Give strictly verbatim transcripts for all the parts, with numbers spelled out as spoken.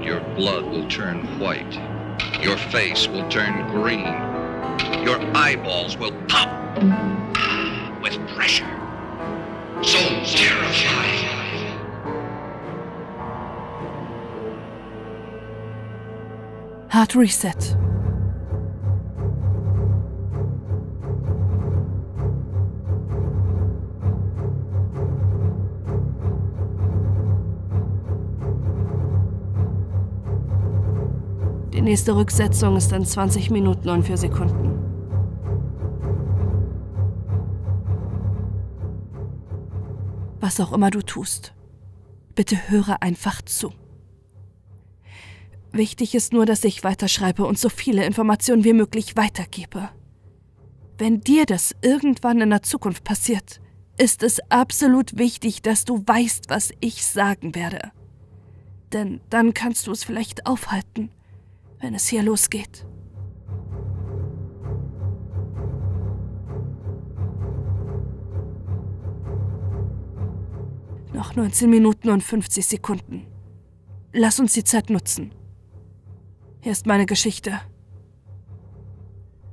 Your blood will turn white. Your face will turn green. Your eyeballs will pop with pressure. So terrifying. Hard Reset. Die nächste Rücksetzung ist in zwanzig Minuten und vier Sekunden. Was auch immer du tust, bitte höre einfach zu. Wichtig ist nur, dass ich weiterschreibe und so viele Informationen wie möglich weitergebe. Wenn dir das irgendwann in der Zukunft passiert, ist es absolut wichtig, dass du weißt, was ich sagen werde. Denn dann kannst du es vielleicht aufhalten, wenn es hier losgeht. Noch neunzehn Minuten und fünfzig Sekunden. Lass uns die Zeit nutzen. Hier ist meine Geschichte.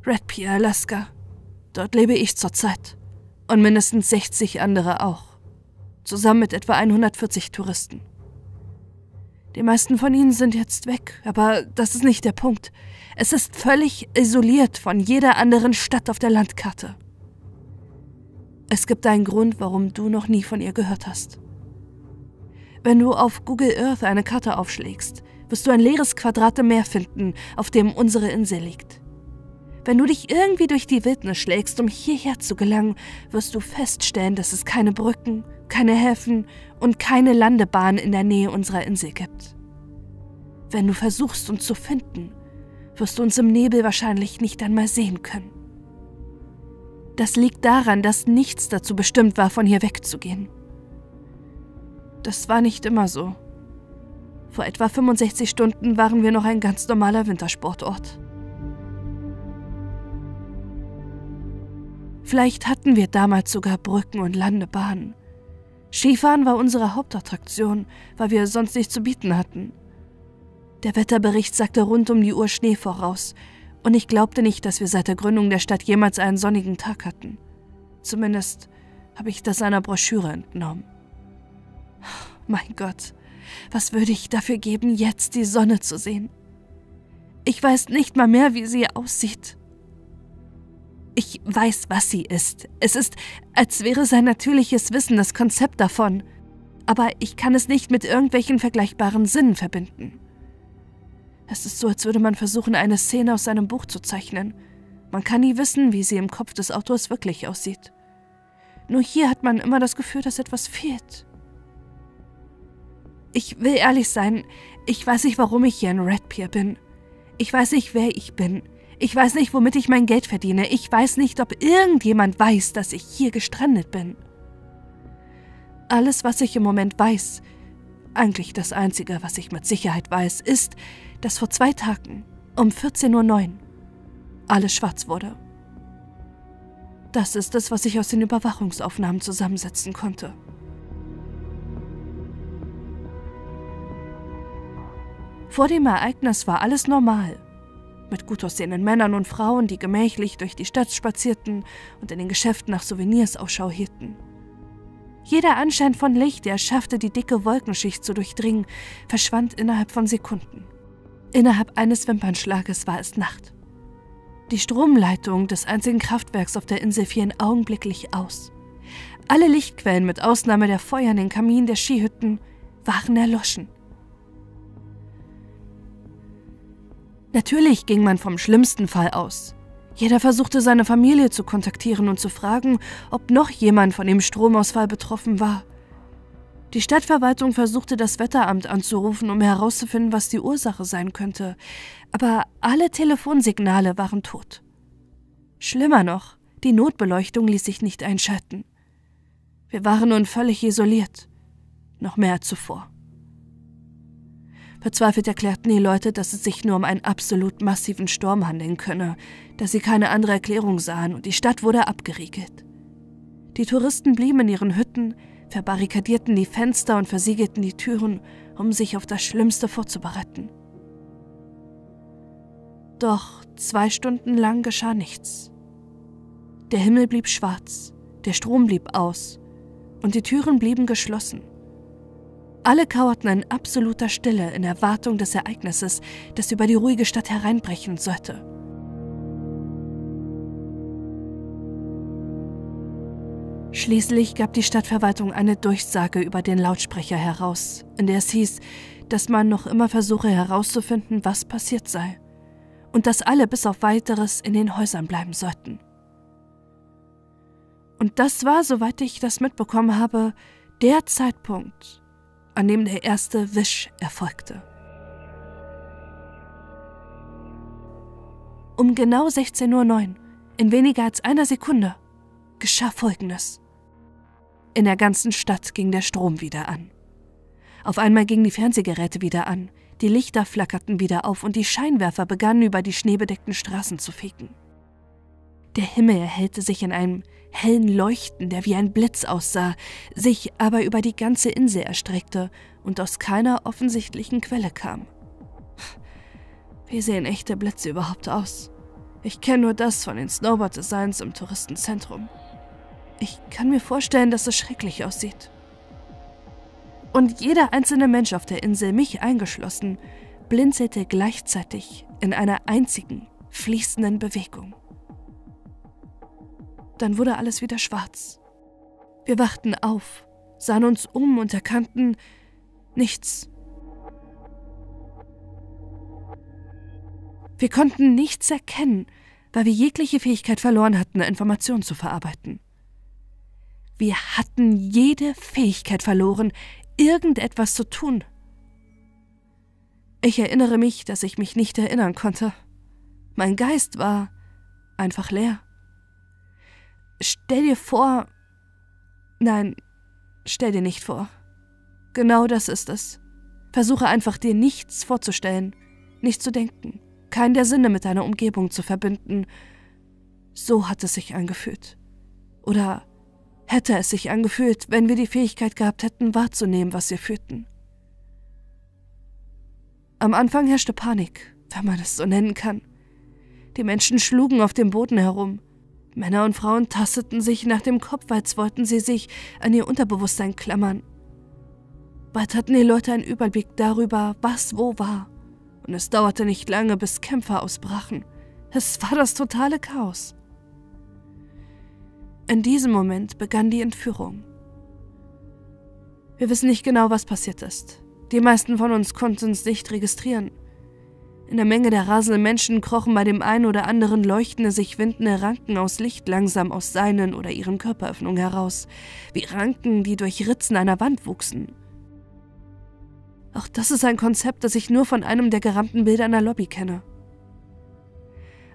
Red Pier, Alaska. Dort lebe ich zurzeit. Und mindestens sechzig andere auch. Zusammen mit etwa hundertvierzig Touristen. Die meisten von ihnen sind jetzt weg, aber das ist nicht der Punkt. Es ist völlig isoliert von jeder anderen Stadt auf der Landkarte. Es gibt einen Grund, warum du noch nie von ihr gehört hast. Wenn du auf Google Earth eine Karte aufschlägst, wirst du ein leeres Quadrat im Meer finden, auf dem unsere Insel liegt. Wenn du dich irgendwie durch die Wildnis schlägst, um hierher zu gelangen, wirst du feststellen, dass es keine Brücken, keine Häfen und keine Landebahn in der Nähe unserer Insel gibt. Wenn du versuchst, uns zu finden, wirst du uns im Nebel wahrscheinlich nicht einmal sehen können. Das liegt daran, dass nichts dazu bestimmt war, von hier wegzugehen. Das war nicht immer so. Vor etwa fünfundsechzig Stunden waren wir noch ein ganz normaler Wintersportort. Vielleicht hatten wir damals sogar Brücken und Landebahnen. Skifahren war unsere Hauptattraktion, weil wir sonst nichts zu bieten hatten. Der Wetterbericht sagte rund um die Uhr Schnee voraus, und ich glaubte nicht, dass wir seit der Gründung der Stadt jemals einen sonnigen Tag hatten. Zumindest habe ich das einer Broschüre entnommen. Mein Gott, was würde ich dafür geben, jetzt die Sonne zu sehen? Ich weiß nicht mal mehr, wie sie aussieht. Ich weiß, was sie ist. Es ist, als wäre sein natürliches Wissen das Konzept davon. Aber ich kann es nicht mit irgendwelchen vergleichbaren Sinnen verbinden. Es ist so, als würde man versuchen, eine Szene aus einem Buch zu zeichnen. Man kann nie wissen, wie sie im Kopf des Autors wirklich aussieht. Nur hier hat man immer das Gefühl, dass etwas fehlt. Ich will ehrlich sein, ich weiß nicht, warum ich hier in Red Pier bin. Ich weiß nicht, wer ich bin. Ich weiß nicht, womit ich mein Geld verdiene. Ich weiß nicht, ob irgendjemand weiß, dass ich hier gestrandet bin. Alles, was ich im Moment weiß, eigentlich das Einzige, was ich mit Sicherheit weiß, ist, dass vor zwei Tagen um vierzehn Uhr neun alles schwarz wurde. Das ist es, was ich aus den Überwachungsaufnahmen zusammensetzen konnte. Vor dem Ereignis war alles normal. Mit gut aussehenden Männern und Frauen, die gemächlich durch die Stadt spazierten und in den Geschäften nach Souvenirs Ausschau hielten. Jeder Anschein von Licht, der es schaffte, die dicke Wolkenschicht zu durchdringen, verschwand innerhalb von Sekunden. Innerhalb eines Wimpernschlages war es Nacht. Die Stromleitungen des einzigen Kraftwerks auf der Insel fielen augenblicklich aus. Alle Lichtquellen, mit Ausnahme der Feuer in den Kaminen der Skihütten, waren erloschen. Natürlich ging man vom schlimmsten Fall aus. Jeder versuchte, seine Familie zu kontaktieren und zu fragen, ob noch jemand von dem Stromausfall betroffen war. Die Stadtverwaltung versuchte, das Wetteramt anzurufen, um herauszufinden, was die Ursache sein könnte. Aber alle Telefonsignale waren tot. Schlimmer noch, die Notbeleuchtung ließ sich nicht einschalten. Wir waren nun völlig isoliert. Noch mehr als zuvor. Verzweifelt erklärten die Leute, dass es sich nur um einen absolut massiven Sturm handeln könne, dass sie keine andere Erklärung sahen und die Stadt wurde abgeriegelt. Die Touristen blieben in ihren Hütten, verbarrikadierten die Fenster und versiegelten die Türen, um sich auf das Schlimmste vorzubereiten. Doch zwei Stunden lang geschah nichts. Der Himmel blieb schwarz, der Strom blieb aus und die Türen blieben geschlossen. Alle kauerten in absoluter Stille in Erwartung des Ereignisses, das über die ruhige Stadt hereinbrechen sollte. Schließlich gab die Stadtverwaltung eine Durchsage über den Lautsprecher heraus, in der es hieß, dass man noch immer versuche herauszufinden, was passiert sei, und dass alle bis auf Weiteres in den Häusern bleiben sollten. Und das war, soweit ich das mitbekommen habe, der Zeitpunkt, an dem der erste Wisch erfolgte. Um genau sechzehn Uhr neun, in weniger als einer Sekunde, geschah Folgendes. In der ganzen Stadt ging der Strom wieder an. Auf einmal gingen die Fernsehgeräte wieder an, die Lichter flackerten wieder auf und die Scheinwerfer begannen, über die schneebedeckten Straßen zu fegen. Der Himmel erhellte sich in einem hellen Leuchten, der wie ein Blitz aussah, sich aber über die ganze Insel erstreckte und aus keiner offensichtlichen Quelle kam. Wie sehen echte Blitze überhaupt aus? Ich kenne nur das von den Snowboard-Designs im Touristenzentrum. Ich kann mir vorstellen, dass es schrecklich aussieht. Und jeder einzelne Mensch auf der Insel, mich eingeschlossen, blinzelte gleichzeitig in einer einzigen, fließenden Bewegung. Dann wurde alles wieder schwarz. Wir wachten auf, sahen uns um und erkannten nichts. Wir konnten nichts erkennen, weil wir jegliche Fähigkeit verloren hatten, Informationen zu verarbeiten. Wir hatten jede Fähigkeit verloren, irgendetwas zu tun. Ich erinnere mich, dass ich mich nicht erinnern konnte. Mein Geist war einfach leer. Stell dir vor... Nein, stell dir nicht vor. Genau das ist es. Versuche einfach, dir nichts vorzustellen, nicht zu denken, keinen der Sinne mit deiner Umgebung zu verbinden. So hat es sich angefühlt. Oder hätte es sich angefühlt, wenn wir die Fähigkeit gehabt hätten, wahrzunehmen, was wir fühlten. Am Anfang herrschte Panik, wenn man es so nennen kann. Die Menschen schlugen auf dem Boden herum. Männer und Frauen tasteten sich nach dem Kopf, als wollten sie sich an ihr Unterbewusstsein klammern. Bald hatten die Leute einen Überblick darüber, was wo war. Und es dauerte nicht lange, bis Kämpfe ausbrachen. Es war das totale Chaos. In diesem Moment begann die Entführung. Wir wissen nicht genau, was passiert ist. Die meisten von uns konnten es nicht registrieren. In der Menge der rasenden Menschen krochen bei dem einen oder anderen leuchtende, sich windende Ranken aus Licht langsam aus seinen oder ihren Körperöffnungen heraus, wie Ranken, die durch Ritzen einer Wand wuchsen. Auch das ist ein Konzept, das ich nur von einem der gerammten Bilder in der Lobby kenne.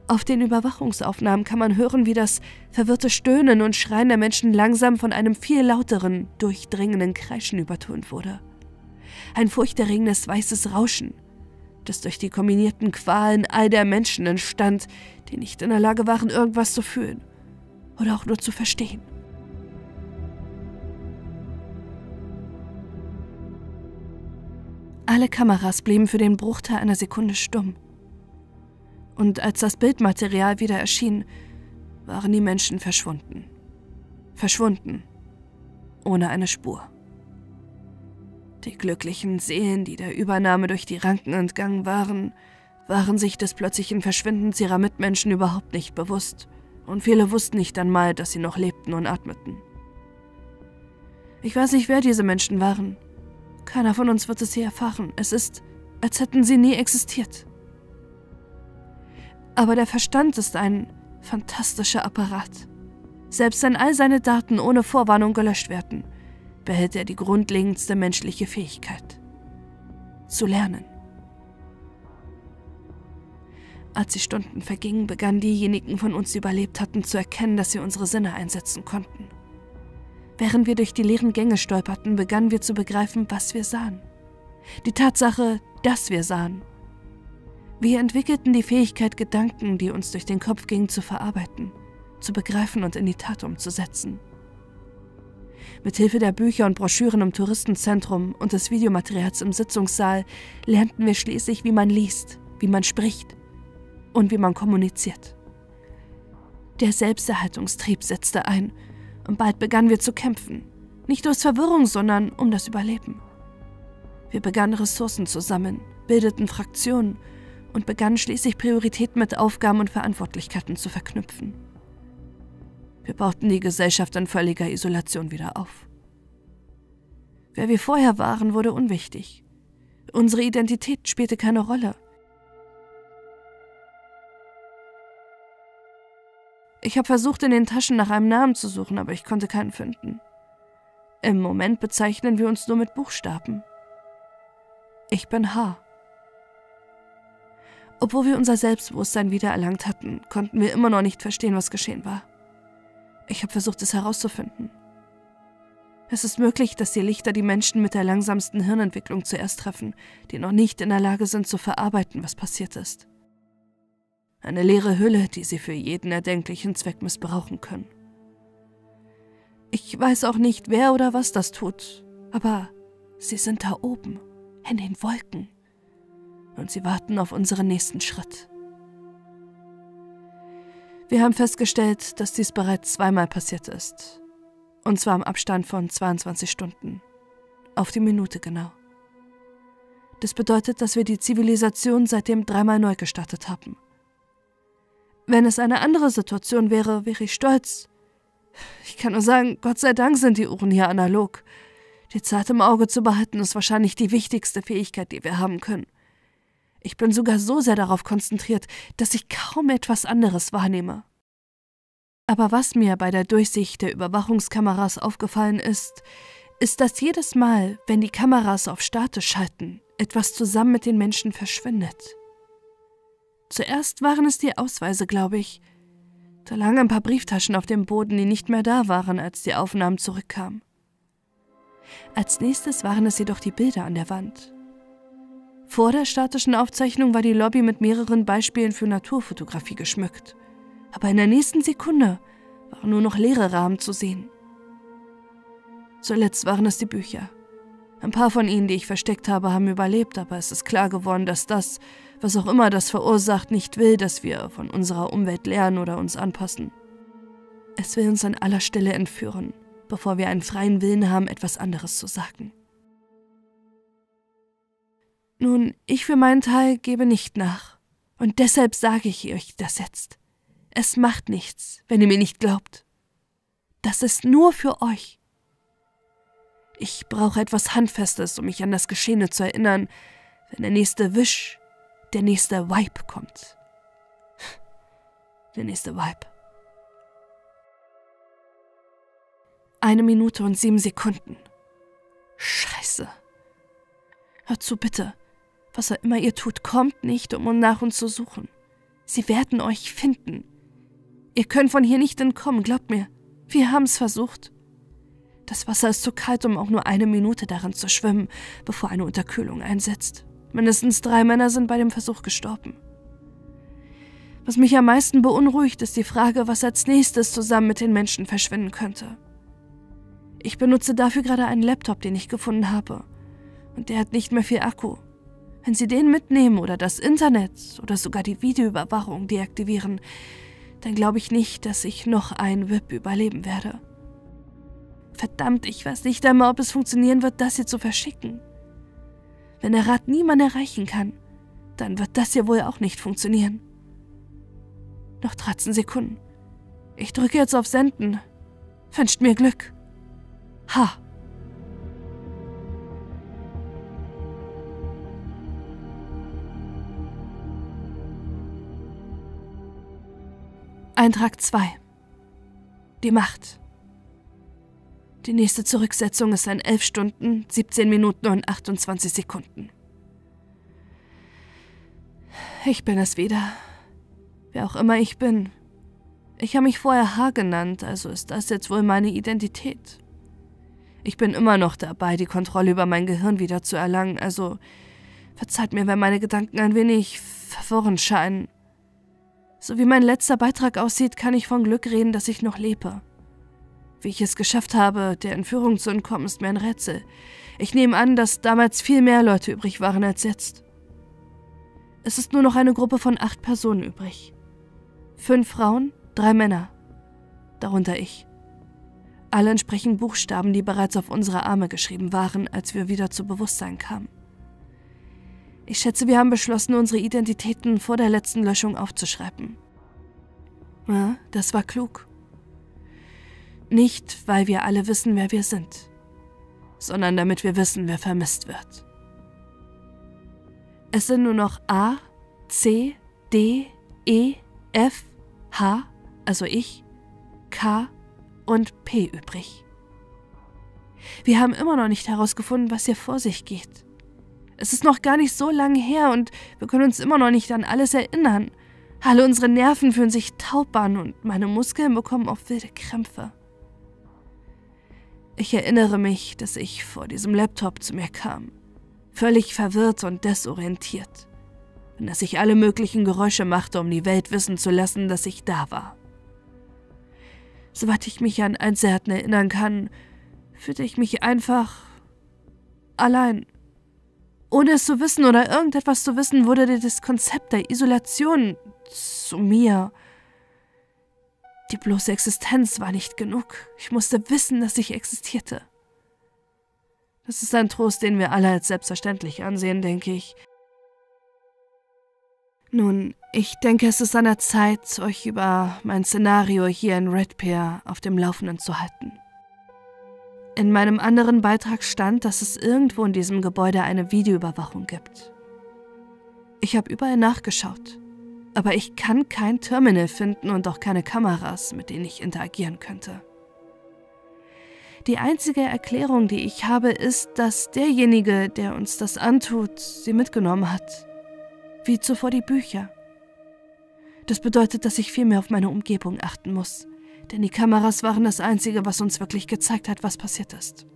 Auf den Überwachungsaufnahmen kann man hören, wie das verwirrte Stöhnen und Schreien der Menschen langsam von einem viel lauteren, durchdringenden Kreischen übertönt wurde. Ein furchterregendes weißes Rauschen, das durch die kombinierten Qualen all der Menschen entstand, die nicht in der Lage waren, irgendwas zu fühlen oder auch nur zu verstehen. Alle Kameras blieben für den Bruchteil einer Sekunde stumm. Und als das Bildmaterial wieder erschien, waren die Menschen verschwunden. Verschwunden, ohne eine Spur. Die glücklichen Seelen, die der Übernahme durch die Ranken entgangen waren, waren sich des plötzlichen Verschwindens ihrer Mitmenschen überhaupt nicht bewusst, und viele wussten nicht einmal, dass sie noch lebten und atmeten. Ich weiß nicht, wer diese Menschen waren. Keiner von uns wird es je erfahren. Es ist, als hätten sie nie existiert. Aber der Verstand ist ein fantastischer Apparat. Selbst wenn all seine Daten ohne Vorwarnung gelöscht werden, behält er die grundlegendste menschliche Fähigkeit: zu lernen. Als die Stunden vergingen, begannen diejenigen von uns, die überlebt hatten, zu erkennen, dass wir unsere Sinne einsetzen konnten. Während wir durch die leeren Gänge stolperten, begannen wir zu begreifen, was wir sahen. Die Tatsache, dass wir sahen. Wir entwickelten die Fähigkeit, Gedanken, die uns durch den Kopf gingen, zu verarbeiten, zu begreifen und in die Tat umzusetzen. Mithilfe der Bücher und Broschüren im Touristenzentrum und des Videomaterials im Sitzungssaal lernten wir schließlich, wie man liest, wie man spricht und wie man kommuniziert. Der Selbsterhaltungstrieb setzte ein und bald begannen wir zu kämpfen. Nicht durch Verwirrung, sondern um das Überleben. Wir begannen Ressourcen zu sammeln, bildeten Fraktionen und begannen schließlich Prioritäten mit Aufgaben und Verantwortlichkeiten zu verknüpfen. Wir bauten die Gesellschaft in völliger Isolation wieder auf. Wer wir vorher waren, wurde unwichtig. Unsere Identität spielte keine Rolle. Ich habe versucht, in den Taschen nach einem Namen zu suchen, aber ich konnte keinen finden. Im Moment bezeichnen wir uns nur mit Buchstaben. Ich bin H. Obwohl wir unser Selbstbewusstsein wiedererlangt hatten, konnten wir immer noch nicht verstehen, was geschehen war. Ich habe versucht, es herauszufinden. Es ist möglich, dass die Lichter die Menschen mit der langsamsten Hirnentwicklung zuerst treffen, die noch nicht in der Lage sind, zu verarbeiten, was passiert ist. Eine leere Hülle, die sie für jeden erdenklichen Zweck missbrauchen können. Ich weiß auch nicht, wer oder was das tut, aber sie sind da oben, in den Wolken. Und sie warten auf unseren nächsten Schritt. Wir haben festgestellt, dass dies bereits zweimal passiert ist. Und zwar im Abstand von zweiundzwanzig Stunden. Auf die Minute genau. Das bedeutet, dass wir die Zivilisation seitdem dreimal neu gestartet haben. Wenn es eine andere Situation wäre, wäre ich stolz. Ich kann nur sagen, Gott sei Dank sind die Uhren hier analog. Die Zeit im Auge zu behalten, ist wahrscheinlich die wichtigste Fähigkeit, die wir haben können. Ich bin sogar so sehr darauf konzentriert, dass ich kaum etwas anderes wahrnehme. Aber was mir bei der Durchsicht der Überwachungskameras aufgefallen ist, ist, dass jedes Mal, wenn die Kameras auf statisch schalten, etwas zusammen mit den Menschen verschwindet. Zuerst waren es die Ausweise, glaube ich. Da lagen ein paar Brieftaschen auf dem Boden, die nicht mehr da waren, als die Aufnahmen zurückkamen. Als nächstes waren es jedoch die Bilder an der Wand. Vor der statischen Aufzeichnung war die Lobby mit mehreren Beispielen für Naturfotografie geschmückt. Aber in der nächsten Sekunde waren nur noch leere Rahmen zu sehen. Zuletzt waren es die Bücher. Ein paar von ihnen, die ich versteckt habe, haben überlebt, aber es ist klar geworden, dass das, was auch immer das verursacht, nicht will, dass wir von unserer Umwelt lernen oder uns anpassen. Es will uns an aller Stelle entführen, bevor wir einen freien Willen haben, etwas anderes zu sagen. Nun, ich für meinen Teil gebe nicht nach. Und deshalb sage ich euch das jetzt. Es macht nichts, wenn ihr mir nicht glaubt. Das ist nur für euch. Ich brauche etwas Handfestes, um mich an das Geschehene zu erinnern, wenn der nächste Wisch, der nächste Vibe kommt. Der nächste Vibe. Eine Minute und sieben Sekunden. Scheiße. Hört zu, bitte. Was auch immer ihr tut, kommt nicht, um nach uns zu suchen. Sie werden euch finden. Ihr könnt von hier nicht entkommen, glaubt mir. Wir haben es versucht. Das Wasser ist zu kalt, um auch nur eine Minute darin zu schwimmen, bevor eine Unterkühlung einsetzt. Mindestens drei Männer sind bei dem Versuch gestorben. Was mich am meisten beunruhigt, ist die Frage, was als nächstes zusammen mit den Menschen verschwinden könnte. Ich benutze dafür gerade einen Laptop, den ich gefunden habe. Und der hat nicht mehr viel Akku. Wenn sie den mitnehmen oder das Internet oder sogar die Videoüberwachung deaktivieren, dann glaube ich nicht, dass ich noch einen Whip überleben werde. Verdammt, ich weiß nicht einmal, ob es funktionieren wird, das hier zu verschicken. Wenn der Rat niemand erreichen kann, dann wird das hier wohl auch nicht funktionieren. Noch dreizehn Sekunden. Ich drücke jetzt auf Senden. Wünscht mir Glück. Ha! Eintrag zwei. Die Macht. Die nächste Zurücksetzung ist in elf Stunden, siebzehn Minuten und achtundzwanzig Sekunden. Ich bin es wieder. Wer auch immer ich bin. Ich habe mich vorher H genannt, also ist das jetzt wohl meine Identität. Ich bin immer noch dabei, die Kontrolle über mein Gehirn wieder zu erlangen, also verzeiht mir, wenn meine Gedanken ein wenig verworren scheinen. So wie mein letzter Beitrag aussieht, kann ich von Glück reden, dass ich noch lebe. Wie ich es geschafft habe, der Entführung zu entkommen, ist mir ein Rätsel. Ich nehme an, dass damals viel mehr Leute übrig waren als jetzt. Es ist nur noch eine Gruppe von acht Personen übrig. Fünf Frauen, drei Männer. Darunter ich. Alle entsprechen Buchstaben, die bereits auf unsere Arme geschrieben waren, als wir wieder zu Bewusstsein kamen. Ich schätze, wir haben beschlossen, unsere Identitäten vor der letzten Löschung aufzuschreiben. Ja, das war klug. Nicht, weil wir alle wissen, wer wir sind, sondern damit wir wissen, wer vermisst wird. Es sind nur noch A, C, D, E, F, H, also ich, K und P übrig. Wir haben immer noch nicht herausgefunden, was hier vor sich geht. Es ist noch gar nicht so lange her und wir können uns immer noch nicht an alles erinnern. Alle unsere Nerven fühlen sich taub an und meine Muskeln bekommen auch wilde Krämpfe. Ich erinnere mich, dass ich vor diesem Laptop zu mir kam, völlig verwirrt und desorientiert, und dass ich alle möglichen Geräusche machte, um die Welt wissen zu lassen, dass ich da war. Soweit ich mich an Einzelheiten erinnern kann, fühlte ich mich einfach allein. Ohne es zu wissen oder irgendetwas zu wissen, wurde das Konzept der Isolation zu mir. Die bloße Existenz war nicht genug. Ich musste wissen, dass ich existierte. Das ist ein Trost, den wir alle als selbstverständlich ansehen, denke ich. Nun, ich denke, es ist an der Zeit, euch über mein Szenario hier in Red Pier auf dem Laufenden zu halten. In meinem anderen Beitrag stand, dass es irgendwo in diesem Gebäude eine Videoüberwachung gibt. Ich habe überall nachgeschaut, aber ich kann kein Terminal finden und auch keine Kameras, mit denen ich interagieren könnte. Die einzige Erklärung, die ich habe, ist, dass derjenige, der uns das antut, sie mitgenommen hat, wie zuvor die Bücher. Das bedeutet, dass ich viel mehr auf meine Umgebung achten muss. Denn die Kameras waren das Einzige, was uns wirklich gezeigt hat, was passiert ist.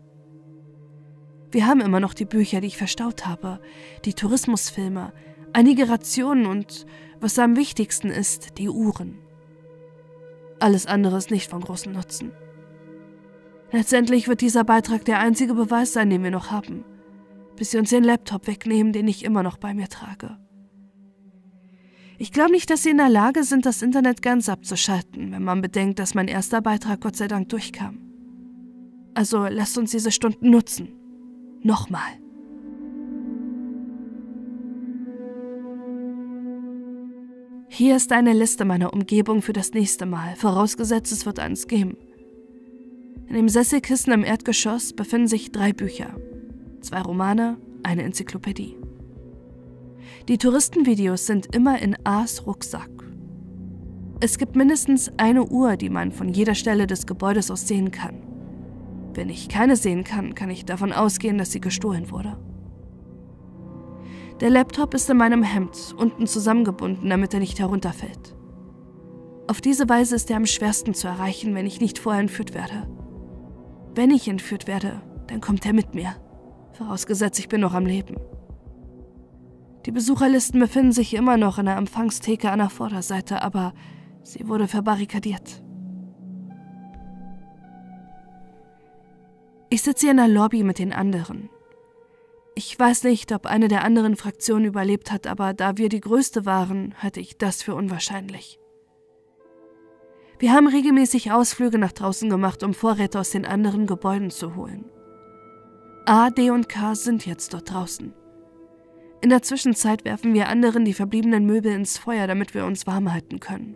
Wir haben immer noch die Bücher, die ich verstaut habe, die Tourismusfilme, einige Rationen und, was am wichtigsten ist, die Uhren. Alles andere ist nicht von großem Nutzen. Letztendlich wird dieser Beitrag der einzige Beweis sein, den wir noch haben, bis sie uns den Laptop wegnehmen, den ich immer noch bei mir trage. Ich glaube nicht, dass sie in der Lage sind, das Internet ganz abzuschalten, wenn man bedenkt, dass mein erster Beitrag Gott sei Dank durchkam. Also lasst uns diese Stunden nutzen. Nochmal. Hier ist eine Liste meiner Umgebung für das nächste Mal, vorausgesetzt es wird eins geben. In dem Sesselkissen im Erdgeschoss befinden sich drei Bücher, zwei Romane, eine Enzyklopädie. Die Touristenvideos sind immer in A's Rucksack. Es gibt mindestens eine Uhr, die man von jeder Stelle des Gebäudes aus sehen kann. Wenn ich keine sehen kann, kann ich davon ausgehen, dass sie gestohlen wurde. Der Laptop ist in meinem Hemd unten zusammengebunden, damit er nicht herunterfällt. Auf diese Weise ist er am schwersten zu erreichen, wenn ich nicht vorher entführt werde. Wenn ich entführt werde, dann kommt er mit mir, vorausgesetzt ich bin noch am Leben. Die Besucherlisten befinden sich immer noch in der Empfangstheke an der Vorderseite, aber sie wurde verbarrikadiert. Ich sitze hier in der Lobby mit den anderen. Ich weiß nicht, ob eine der anderen Fraktionen überlebt hat, aber da wir die größte waren, halte ich das für unwahrscheinlich. Wir haben regelmäßig Ausflüge nach draußen gemacht, um Vorräte aus den anderen Gebäuden zu holen. A, D und K sind jetzt dort draußen. In der Zwischenzeit werfen wir anderen die verbliebenen Möbel ins Feuer, damit wir uns warm halten können.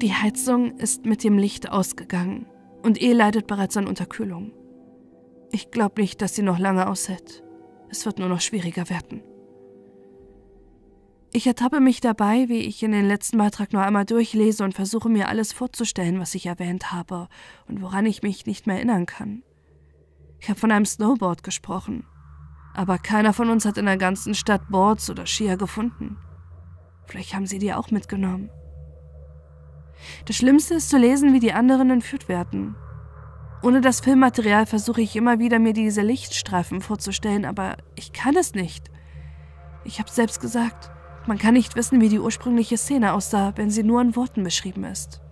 Die Heizung ist mit dem Licht ausgegangen und E leidet bereits an Unterkühlung. Ich glaube nicht, dass sie noch lange aushält. Es wird nur noch schwieriger werden. Ich ertappe mich dabei, wie ich in den letzten Beitrag nur einmal durchlese und versuche mir alles vorzustellen, was ich erwähnt habe und woran ich mich nicht mehr erinnern kann. Ich habe von einem Snowboard gesprochen, aber keiner von uns hat in der ganzen Stadt Boards oder Skier gefunden. Vielleicht haben sie die auch mitgenommen. Das Schlimmste ist zu lesen, wie die anderen entführt werden. Ohne das Filmmaterial versuche ich immer wieder, mir diese Lichtstreifen vorzustellen, aber ich kann es nicht. Ich habe es selbst gesagt, man kann nicht wissen, wie die ursprüngliche Szene aussah, wenn sie nur in Worten beschrieben ist.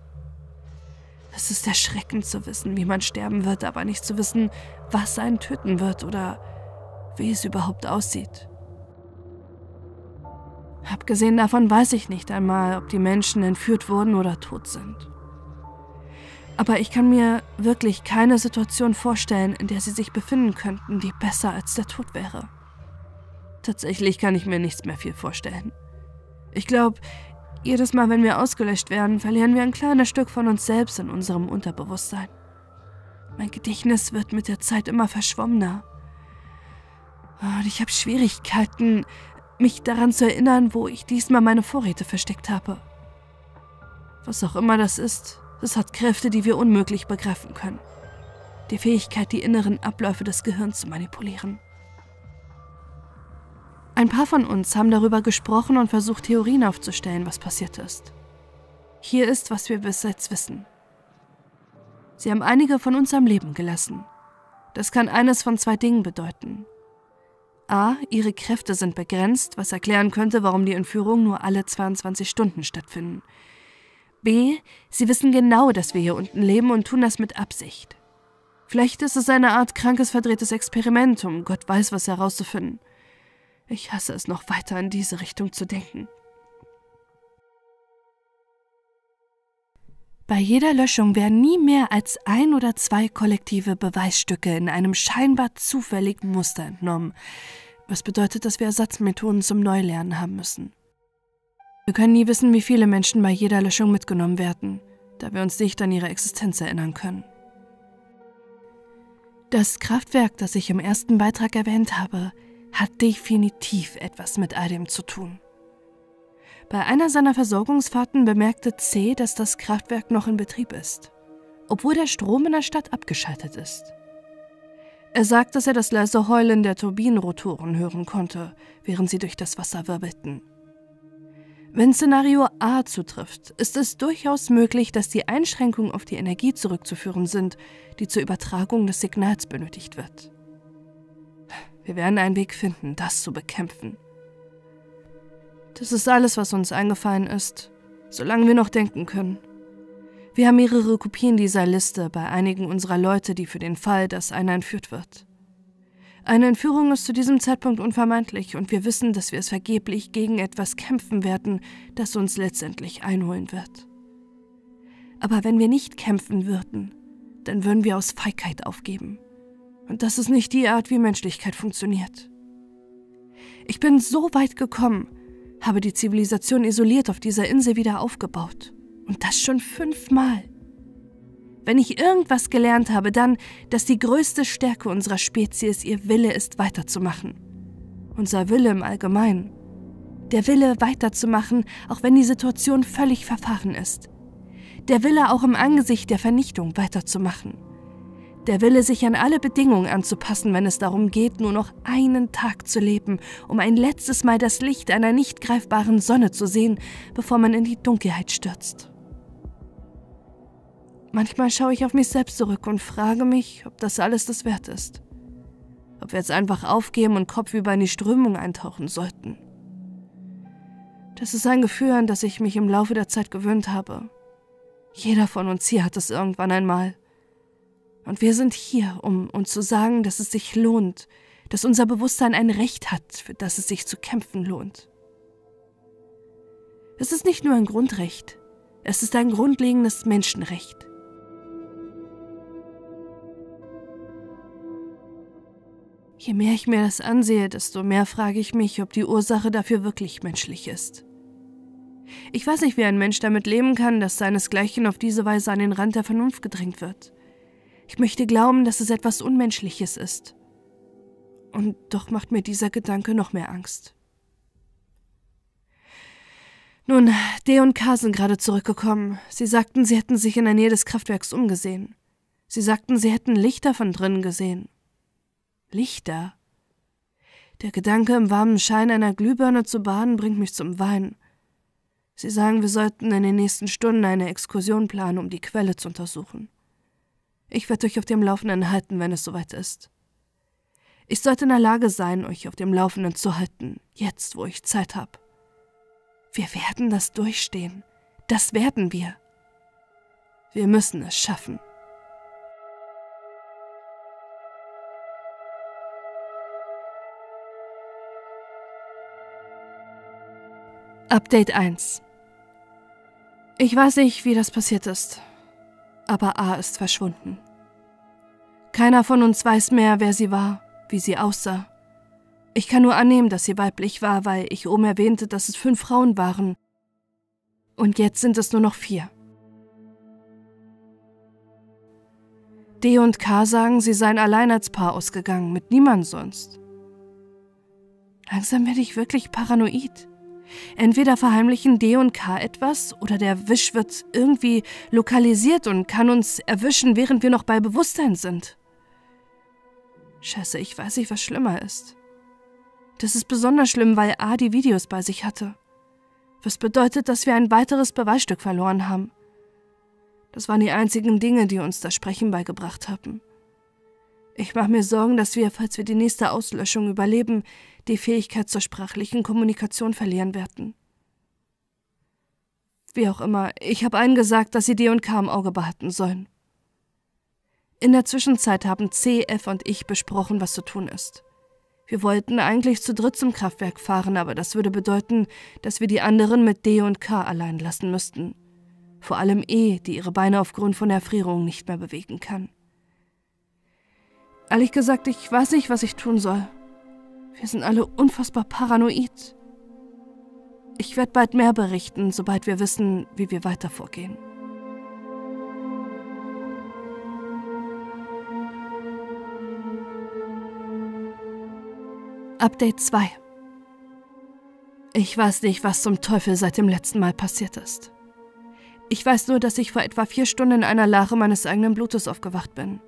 Es ist erschreckend zu wissen, wie man sterben wird, aber nicht zu wissen, was einen töten wird oder wie es überhaupt aussieht. Abgesehen davon weiß ich nicht einmal, ob die Menschen entführt wurden oder tot sind. Aber ich kann mir wirklich keine Situation vorstellen, in der sie sich befinden könnten, die besser als der Tod wäre. Tatsächlich kann ich mir nichts mehr viel vorstellen. Ich glaube, jedes Mal, wenn wir ausgelöscht werden, verlieren wir ein kleines Stück von uns selbst in unserem Unterbewusstsein. Mein Gedächtnis wird mit der Zeit immer verschwommener. Und ich habe Schwierigkeiten, mich daran zu erinnern, wo ich diesmal meine Vorräte versteckt habe. Was auch immer das ist, es hat Kräfte, die wir unmöglich begreifen können. Die Fähigkeit, die inneren Abläufe des Gehirns zu manipulieren. Ein paar von uns haben darüber gesprochen und versucht, Theorien aufzustellen, was passiert ist. Hier ist, was wir bis jetzt wissen. Sie haben einige von uns am Leben gelassen. Das kann eines von zwei Dingen bedeuten. A. Ihre Kräfte sind begrenzt, was erklären könnte, warum die Entführungen nur alle zweiundzwanzig Stunden stattfinden. B. Sie wissen genau, dass wir hier unten leben und tun das mit Absicht. Vielleicht ist es eine Art krankes, verdrehtes Experiment, um Gott weiß was herauszufinden. Ich hasse es, noch weiter in diese Richtung zu denken. Bei jeder Löschung werden nie mehr als ein oder zwei kollektive Beweisstücke in einem scheinbar zufälligen Muster entnommen, was bedeutet, dass wir Ersatzmethoden zum Neulernen haben müssen. Wir können nie wissen, wie viele Menschen bei jeder Löschung mitgenommen werden, da wir uns nicht an ihre Existenz erinnern können. Das Kraftwerk, das ich im ersten Beitrag erwähnt habe, hat definitiv etwas mit all dem zu tun. Bei einer seiner Versorgungsfahrten bemerkte C, dass das Kraftwerk noch in Betrieb ist, obwohl der Strom in der Stadt abgeschaltet ist. Er sagt, dass er das leise Heulen der Turbinenrotoren hören konnte, während sie durch das Wasser wirbelten. Wenn Szenario A zutrifft, ist es durchaus möglich, dass die Einschränkungen auf die Energie zurückzuführen sind, die zur Übertragung des Signals benötigt wird. Wir werden einen Weg finden, das zu bekämpfen. Das ist alles, was uns eingefallen ist, solange wir noch denken können. Wir haben mehrere Kopien dieser Liste bei einigen unserer Leute, die für den Fall, dass einer entführt wird. Eine Entführung ist zu diesem Zeitpunkt unvermeidlich und wir wissen, dass wir es vergeblich gegen etwas kämpfen werden, das uns letztendlich einholen wird. Aber wenn wir nicht kämpfen würden, dann würden wir aus Feigheit aufgeben. Und das ist nicht die Art, wie Menschlichkeit funktioniert. Ich bin so weit gekommen, habe die Zivilisation isoliert auf dieser Insel wieder aufgebaut. Und das schon fünfmal. Wenn ich irgendwas gelernt habe, dann, dass die größte Stärke unserer Spezies ihr Wille ist, weiterzumachen. Unser Wille im Allgemeinen. Der Wille, weiterzumachen, auch wenn die Situation völlig verfahren ist. Der Wille, auch im Angesicht der Vernichtung weiterzumachen. Der Wille, sich an alle Bedingungen anzupassen, wenn es darum geht, nur noch einen Tag zu leben, um ein letztes Mal das Licht einer nicht greifbaren Sonne zu sehen, bevor man in die Dunkelheit stürzt. Manchmal schaue ich auf mich selbst zurück und frage mich, ob das alles das wert ist. Ob wir jetzt einfach aufgeben und kopfüber in die Strömung eintauchen sollten. Das ist ein Gefühl, an das ich mich im Laufe der Zeit gewöhnt habe. Jeder von uns hier hat es irgendwann einmal. Und wir sind hier, um uns zu sagen, dass es sich lohnt, dass unser Bewusstsein ein Recht hat, für das es sich zu kämpfen lohnt. Es ist nicht nur ein Grundrecht, es ist ein grundlegendes Menschenrecht. Je mehr ich mir das ansehe, desto mehr frage ich mich, ob die Ursache dafür wirklich menschlich ist. Ich weiß nicht, wie ein Mensch damit leben kann, dass seinesgleichen auf diese Weise an den Rand der Vernunft gedrängt wird. Ich möchte glauben, dass es etwas Unmenschliches ist. Und doch macht mir dieser Gedanke noch mehr Angst. Nun, D und K sind gerade zurückgekommen. Sie sagten, sie hätten sich in der Nähe des Kraftwerks umgesehen. Sie sagten, sie hätten Lichter von drinnen gesehen. Lichter? Der Gedanke, im warmen Schein einer Glühbirne zu baden, bringt mich zum Weinen. Sie sagen, wir sollten in den nächsten Stunden eine Exkursion planen, um die Quelle zu untersuchen. Ich werde euch auf dem Laufenden halten, wenn es soweit ist. Ich sollte in der Lage sein, euch auf dem Laufenden zu halten, jetzt, wo ich Zeit habe. Wir werden das durchstehen. Das werden wir. Wir müssen es schaffen. Update eins. Ich weiß nicht, wie das passiert ist, aber A ist verschwunden. Keiner von uns weiß mehr, wer sie war, wie sie aussah. Ich kann nur annehmen, dass sie weiblich war, weil ich oben erwähnte, dass es fünf Frauen waren. Und jetzt sind es nur noch vier. D und K sagen, sie seien allein als Paar ausgegangen, mit niemand sonst. Langsam werde ich wirklich paranoid. Entweder verheimlichen D und K etwas oder der Wisch wird irgendwie lokalisiert und kann uns erwischen, während wir noch bei Bewusstsein sind. Scheiße, ich weiß nicht, was schlimmer ist. Das ist besonders schlimm, weil A die Videos bei sich hatte. Was bedeutet, dass wir ein weiteres Beweisstück verloren haben. Das waren die einzigen Dinge, die uns das Sprechen beigebracht haben. Ich mache mir Sorgen, dass wir, falls wir die nächste Auslöschung überleben, die Fähigkeit zur sprachlichen Kommunikation verlieren werden. Wie auch immer, ich habe allen gesagt, dass sie D und K im Auge behalten sollen. In der Zwischenzeit haben C, F und ich besprochen, was zu tun ist. Wir wollten eigentlich zu dritt zum Kraftwerk fahren, aber das würde bedeuten, dass wir die anderen mit D und K allein lassen müssten. Vor allem E, die ihre Beine aufgrund von Erfrierung nicht mehr bewegen kann. Ehrlich gesagt, ich weiß nicht, was ich tun soll. Wir sind alle unfassbar paranoid. Ich werde bald mehr berichten, sobald wir wissen, wie wir weiter vorgehen. Update zwei. Ich weiß nicht, was zum Teufel seit dem letzten Mal passiert ist. Ich weiß nur, dass ich vor etwa vier Stunden in einer Lache meines eigenen Blutes aufgewacht bin.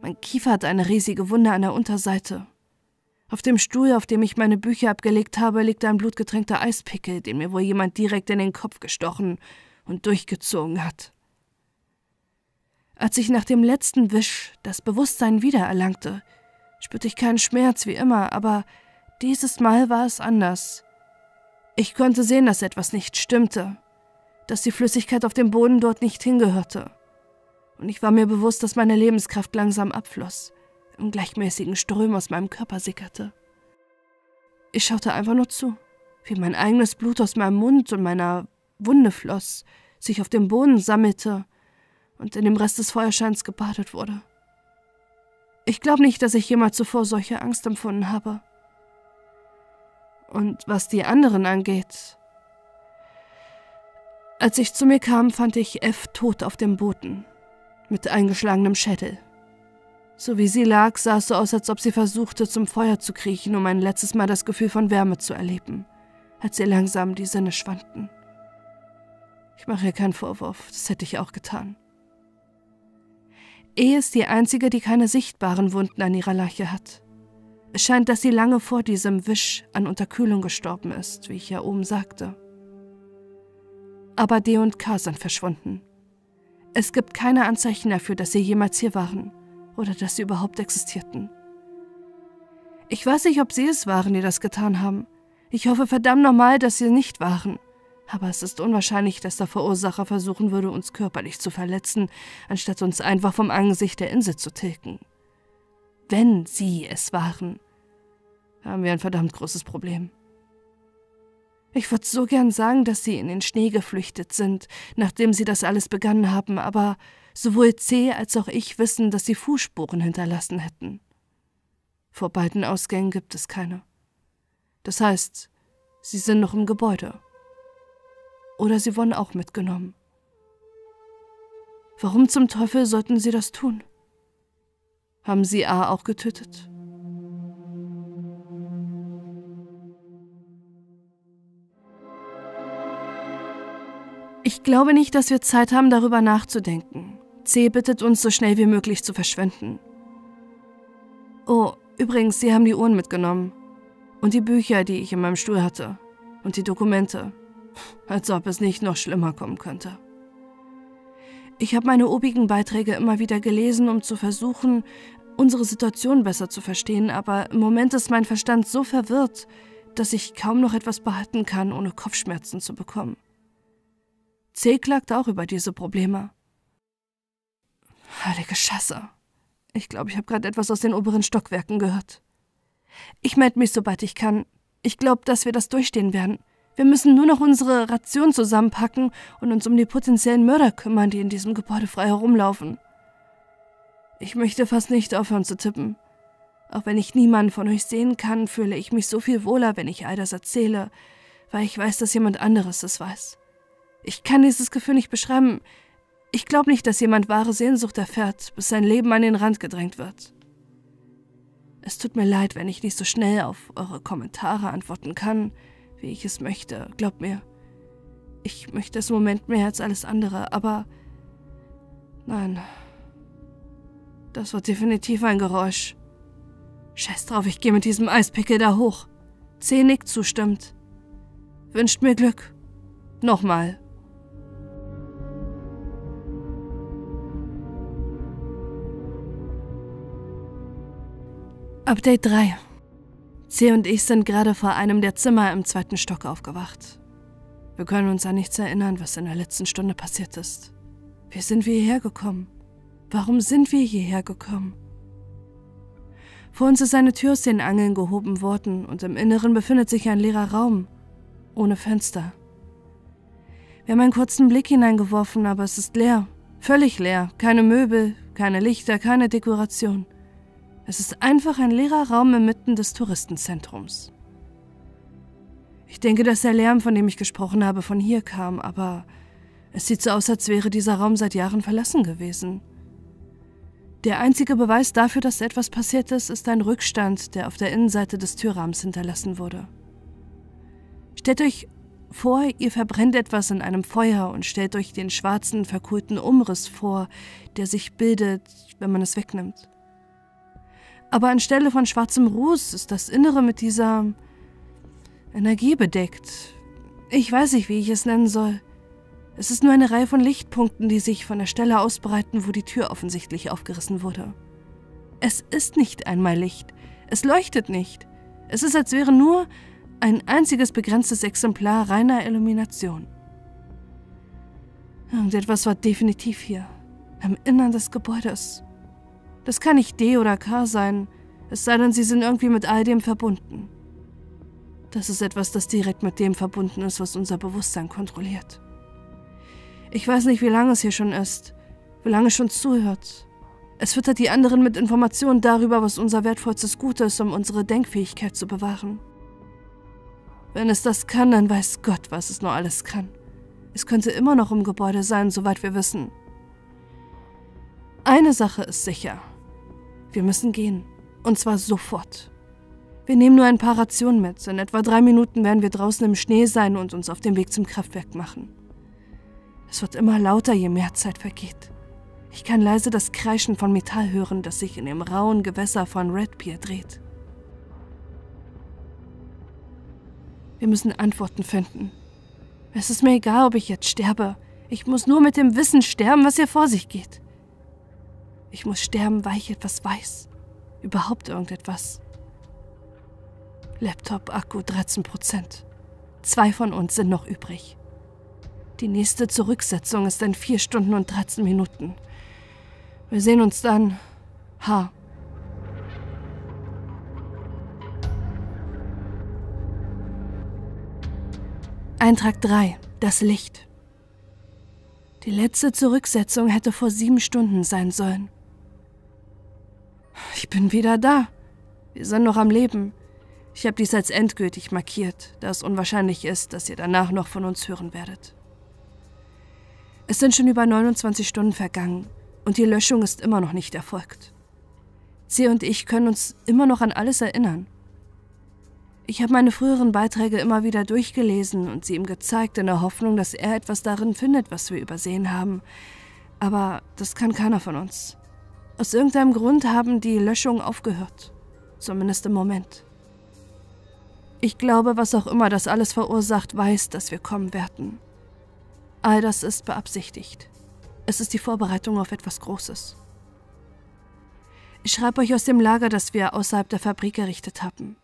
Mein Kiefer hat eine riesige Wunde an der Unterseite. Auf dem Stuhl, auf dem ich meine Bücher abgelegt habe, liegt ein blutgetränkter Eispickel, den mir wohl jemand direkt in den Kopf gestochen und durchgezogen hat. Als ich nach dem letzten Wisch das Bewusstsein wiedererlangte, spürte ich keinen Schmerz wie immer, aber dieses Mal war es anders. Ich konnte sehen, dass etwas nicht stimmte, dass die Flüssigkeit auf dem Boden dort nicht hingehörte. Und ich war mir bewusst, dass meine Lebenskraft langsam abfloss, im gleichmäßigen Strömen aus meinem Körper sickerte. Ich schaute einfach nur zu, wie mein eigenes Blut aus meinem Mund und meiner Wunde floss, sich auf dem Boden sammelte und in dem Rest des Feuerscheins gebadet wurde. Ich glaube nicht, dass ich jemals zuvor solche Angst empfunden habe. Und was die anderen angeht... Als ich zu mir kam, fand ich F tot auf dem Boden, mit eingeschlagenem Schädel. So wie sie lag, sah es so aus, als ob sie versuchte, zum Feuer zu kriechen, um ein letztes Mal das Gefühl von Wärme zu erleben, als ihr langsam die Sinne schwanden. Ich mache ihr keinen Vorwurf, das hätte ich auch getan. E ist die einzige, die keine sichtbaren Wunden an ihrer Leiche hat. Es scheint, dass sie lange vor diesem Wisch an Unterkühlung gestorben ist, wie ich ja oben sagte. Aber D und K sind verschwunden. Es gibt keine Anzeichen dafür, dass sie jemals hier waren. Oder dass sie überhaupt existierten. Ich weiß nicht, ob sie es waren, die das getan haben. Ich hoffe verdammt nochmal, dass sie es nicht waren. Aber es ist unwahrscheinlich, dass der Verursacher versuchen würde, uns körperlich zu verletzen, anstatt uns einfach vom Angesicht der Insel zu tilgen. Wenn sie es waren, haben wir ein verdammt großes Problem. Ich würde so gern sagen, dass sie in den Schnee geflüchtet sind, nachdem sie das alles begangen haben, aber... Sowohl C als auch ich wissen, dass sie Fußspuren hinterlassen hätten. Vor beiden Ausgängen gibt es keine. Das heißt, sie sind noch im Gebäude. Oder sie wurden auch mitgenommen. Warum zum Teufel sollten sie das tun? Haben sie A auch getötet? Ich glaube nicht, dass wir Zeit haben, darüber nachzudenken. C bittet uns, so schnell wie möglich zu verschwinden. Oh, übrigens, sie haben die Uhren mitgenommen. Und die Bücher, die ich in meinem Stuhl hatte. Und die Dokumente. Als ob es nicht noch schlimmer kommen könnte. Ich habe meine obigen Beiträge immer wieder gelesen, um zu versuchen, unsere Situation besser zu verstehen, aber im Moment ist mein Verstand so verwirrt, dass ich kaum noch etwas behalten kann, ohne Kopfschmerzen zu bekommen. C klagt auch über diese Probleme. Heilige Scheiße. Ich glaube, ich habe gerade etwas aus den oberen Stockwerken gehört. Ich melde mich, sobald ich kann. Ich glaube, dass wir das durchstehen werden. Wir müssen nur noch unsere Ration zusammenpacken und uns um die potenziellen Mörder kümmern, die in diesem Gebäude frei herumlaufen. Ich möchte fast nicht aufhören zu tippen. Auch wenn ich niemanden von euch sehen kann, fühle ich mich so viel wohler, wenn ich all das erzähle, weil ich weiß, dass jemand anderes es weiß. Ich kann dieses Gefühl nicht beschreiben. Ich glaube nicht, dass jemand wahre Sehnsucht erfährt, bis sein Leben an den Rand gedrängt wird. Es tut mir leid, wenn ich nicht so schnell auf eure Kommentare antworten kann, wie ich es möchte, glaubt mir. Ich möchte es im Moment mehr als alles andere, aber... Nein. Das war definitiv ein Geräusch. Scheiß drauf, ich gehe mit diesem Eispickel da hoch. C nickt zustimmt. Wünscht mir Glück. Nochmal. Update drei. C und ich sind gerade vor einem der Zimmer im zweiten Stock aufgewacht. Wir können uns an nichts erinnern, was in der letzten Stunde passiert ist. Wie sind wir hierher gekommen? Warum sind wir hierher gekommen? Vor uns ist eine Tür aus den Angeln gehoben worden und im Inneren befindet sich ein leerer Raum, ohne Fenster. Wir haben einen kurzen Blick hineingeworfen, aber es ist leer, völlig leer, keine Möbel, keine Lichter, keine Dekoration. Es ist einfach ein leerer Raum inmitten des Touristenzentrums. Ich denke, dass der Lärm, von dem ich gesprochen habe, von hier kam, aber es sieht so aus, als wäre dieser Raum seit Jahren verlassen gewesen. Der einzige Beweis dafür, dass etwas passiert ist, ist ein Rückstand, der auf der Innenseite des Türrahmens hinterlassen wurde. Stellt euch vor, ihr verbrennt etwas in einem Feuer und stellt euch den schwarzen, verkohlten Umriss vor, der sich bildet, wenn man es wegnimmt. Aber anstelle von schwarzem Ruß ist das Innere mit dieser Energie bedeckt. Ich weiß nicht, wie ich es nennen soll. Es ist nur eine Reihe von Lichtpunkten, die sich von der Stelle ausbreiten, wo die Tür offensichtlich aufgerissen wurde. Es ist nicht einmal Licht. Es leuchtet nicht. Es ist, als wäre nur ein einziges begrenztes Exemplar reiner Illumination. Irgendetwas war definitiv hier, im Innern des Gebäudes. Das kann nicht D oder K sein, es sei denn, sie sind irgendwie mit all dem verbunden. Das ist etwas, das direkt mit dem verbunden ist, was unser Bewusstsein kontrolliert. Ich weiß nicht, wie lange es hier schon ist, wie lange es schon zuhört. Es füttert die anderen mit Informationen darüber, was unser wertvollstes Gut ist, um unsere Denkfähigkeit zu bewahren. Wenn es das kann, dann weiß Gott, was es nur alles kann. Es könnte immer noch im Gebäude sein, soweit wir wissen. Eine Sache ist sicher. Wir müssen gehen. Und zwar sofort. Wir nehmen nur ein paar Rationen mit. In etwa drei Minuten werden wir draußen im Schnee sein und uns auf den Weg zum Kraftwerk machen. Es wird immer lauter, je mehr Zeit vergeht. Ich kann leise das Kreischen von Metall hören, das sich in dem rauen Gewässer von Redpier dreht. Wir müssen Antworten finden. Es ist mir egal, ob ich jetzt sterbe. Ich muss nur mit dem Wissen sterben, was hier vor sich geht. Ich muss sterben, weil ich etwas weiß. Überhaupt irgendetwas. Laptop, Akku, dreizehn Prozent. Zwei von uns sind noch übrig. Die nächste Zurücksetzung ist in vier Stunden und dreizehn Minuten. Wir sehen uns dann. H. Eintrag drei. Das Licht. Die letzte Zurücksetzung hätte vor sieben Stunden sein sollen. Ich bin wieder da. Wir sind noch am Leben. Ich habe dies als endgültig markiert, da es unwahrscheinlich ist, dass ihr danach noch von uns hören werdet. Es sind schon über neunundzwanzig Stunden vergangen und die Löschung ist immer noch nicht erfolgt. C und ich können uns immer noch an alles erinnern. Ich habe meine früheren Beiträge immer wieder durchgelesen und sie ihm gezeigt, in der Hoffnung, dass er etwas darin findet, was wir übersehen haben. Aber das kann keiner von uns. Aus irgendeinem Grund haben die Löschungen aufgehört. Zumindest im Moment. Ich glaube, was auch immer das alles verursacht, weiß, dass wir kommen werden. All das ist beabsichtigt. Es ist die Vorbereitung auf etwas Großes. Ich schreibe euch aus dem Lager, das wir außerhalb der Fabrik errichtet haben.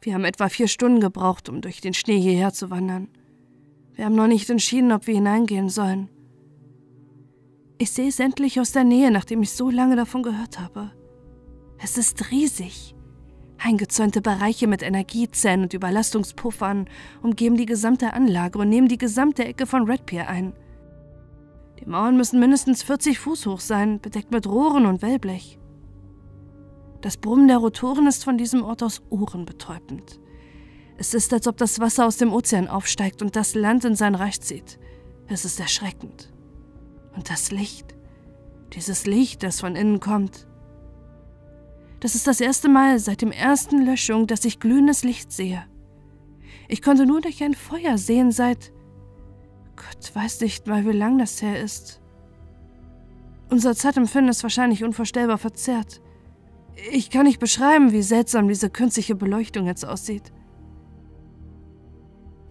Wir haben etwa vier Stunden gebraucht, um durch den Schnee hierher zu wandern. Wir haben noch nicht entschieden, ob wir hineingehen sollen. Ich sehe es endlich aus der Nähe, nachdem ich so lange davon gehört habe. Es ist riesig. Eingezäunte Bereiche mit Energiezähnen und Überlastungspuffern umgeben die gesamte Anlage und nehmen die gesamte Ecke von Red Pier ein. Die Mauern müssen mindestens vierzig Fuß hoch sein, bedeckt mit Rohren und Wellblech. Das Brummen der Rotoren ist von diesem Ort aus ohrenbetäubend. Es ist, als ob das Wasser aus dem Ozean aufsteigt und das Land in sein Reich zieht. Es ist erschreckend. Und das Licht, dieses Licht, das von innen kommt. Das ist das erste Mal seit der ersten Löschung, dass ich glühendes Licht sehe. Ich konnte nur durch ein Feuer sehen seit... Gott weiß nicht mal, wie lang das her ist. Unser Zeitempfinden ist wahrscheinlich unvorstellbar verzerrt. Ich kann nicht beschreiben, wie seltsam diese künstliche Beleuchtung jetzt aussieht.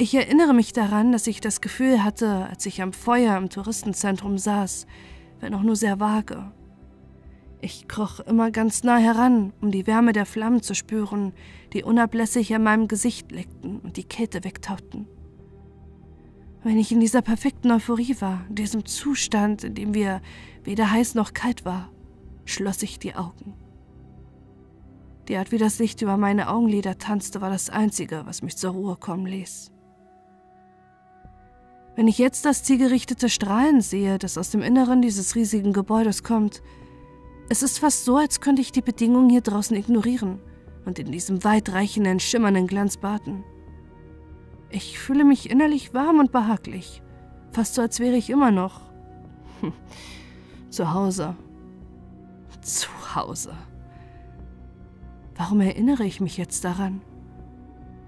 Ich erinnere mich daran, dass ich das Gefühl hatte, als ich am Feuer im Touristenzentrum saß, wenn auch nur sehr vage. Ich kroch immer ganz nah heran, um die Wärme der Flammen zu spüren, die unablässig an meinem Gesicht leckten und die Kälte wegtauten. Wenn ich in dieser perfekten Euphorie war, in diesem Zustand, in dem wir weder heiß noch kalt war, schloss ich die Augen. Die Art, wie das Licht über meine Augenlider tanzte, war das Einzige, was mich zur Ruhe kommen ließ. Wenn ich jetzt das zielgerichtete Strahlen sehe, das aus dem Inneren dieses riesigen Gebäudes kommt, es ist fast so, als könnte ich die Bedingungen hier draußen ignorieren und in diesem weitreichenden, schimmernden Glanz baden. Ich fühle mich innerlich warm und behaglich, fast so, als wäre ich immer noch hm. zu Hause. Zu Hause. Warum erinnere ich mich jetzt daran?